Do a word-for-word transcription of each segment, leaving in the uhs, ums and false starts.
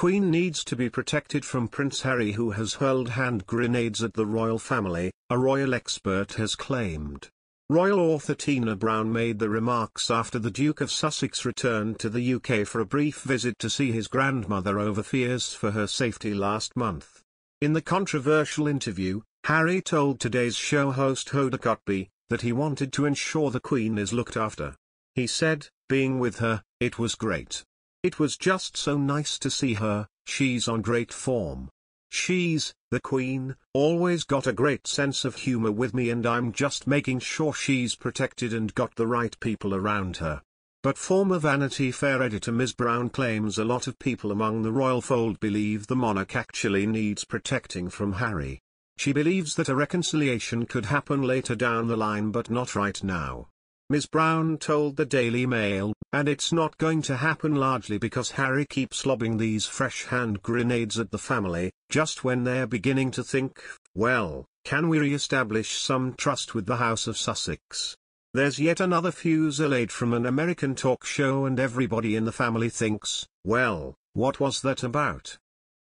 Queen needs to be protected from Prince Harry, who has hurled hand grenades at the royal family, a royal expert has claimed. Royal author Tina Brown made the remarks after the Duke of Sussex returned to the U K for a brief visit to see his grandmother over fears for her safety last month. In the controversial interview, Harry told Today's Show host Hoda Kotb that he wanted to ensure the Queen is looked after. He said, "Being with her, it was great. It was just so nice to see her, she's on great form. She's, the Queen, always got a great sense of humour with me, and I'm just making sure she's protected and got the right people around her." But former Vanity Fair editor Miz Brown claims a lot of people among the royal fold believe the monarch actually needs protecting from Harry. She believes that a reconciliation could happen later down the line, but not right now. Miz Brown told the Daily Mail, "And it's not going to happen, largely because Harry keeps lobbing these fresh hand grenades at the family, just when they're beginning to think, well, can we re-establish some trust with the House of Sussex? There's yet another fusillade from an American talk show, and everybody in the family thinks, well, what was that about?"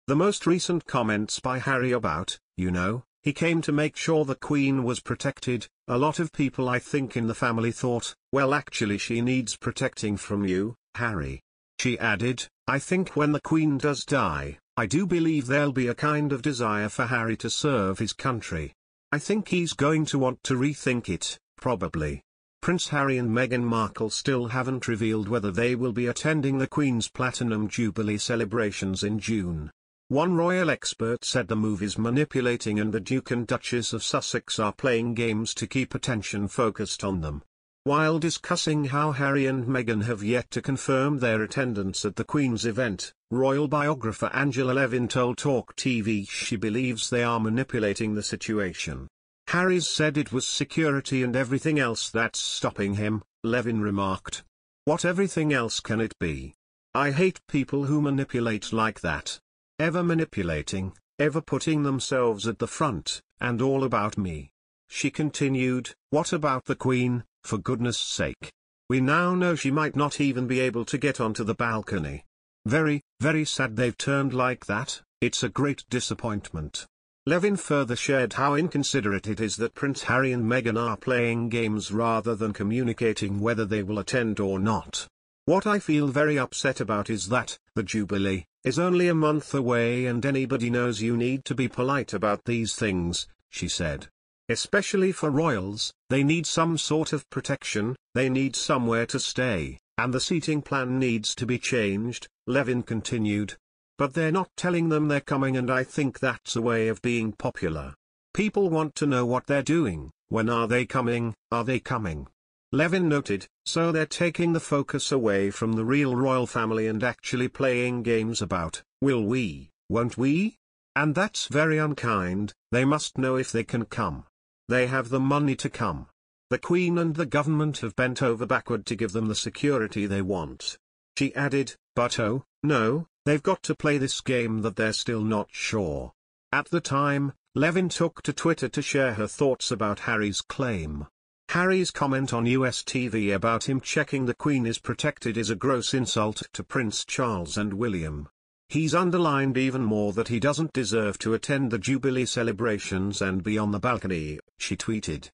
The most recent comments by Harry about, you know, he came to make sure the Queen was protected. "A lot of people I think in the family thought, well, actually she needs protecting from you, Harry." She added, "I think when the Queen does die, I do believe there'll be a kind of desire for Harry to serve his country. I think he's going to want to rethink it, probably." Prince Harry and Meghan Markle still haven't revealed whether they will be attending the Queen's Platinum Jubilee celebrations in June. One royal expert said the move is manipulating, and the Duke and Duchess of Sussex are playing games to keep attention focused on them. While discussing how Harry and Meghan have yet to confirm their attendance at the Queen's event, royal biographer Angela Levin told Talk T V she believes they are manipulating the situation. "Harry's said it was security and everything else that's stopping him," Levin remarked. "What everything else can it be? I hate people who manipulate like that. Ever manipulating, ever putting themselves at the front, and all about me." She continued, "What about the Queen, for goodness sake? We now know she might not even be able to get onto the balcony. Very, very sad they've turned like that, it's a great disappointment." Levin further shared how inconsiderate it is that Prince Harry and Meghan are playing games rather than communicating whether they will attend or not. "What I feel very upset about is that the Jubilee is only a month away, and anybody knows you need to be polite about these things," she said. "Especially for royals, they need some sort of protection, they need somewhere to stay, and the seating plan needs to be changed," Levin continued. "But they're not telling them they're coming, and I think that's a way of being popular. People want to know what they're doing. When are they coming, are they coming?" Levin noted, "So they're taking the focus away from the real royal family and actually playing games about, will we, won't we? And that's very unkind. They must know if they can come. They have the money to come. The Queen and the government have bent over backward to give them the security they want." She added, "But oh, no, they've got to play this game that they're still not sure." At the time, Levin took to Twitter to share her thoughts about Harry's claim. "Harry's comment on U S T V about him checking the Queen is protected is a gross insult to Prince Charles and William. He's underlined even more that he doesn't deserve to attend the Jubilee celebrations and be on the balcony," she tweeted.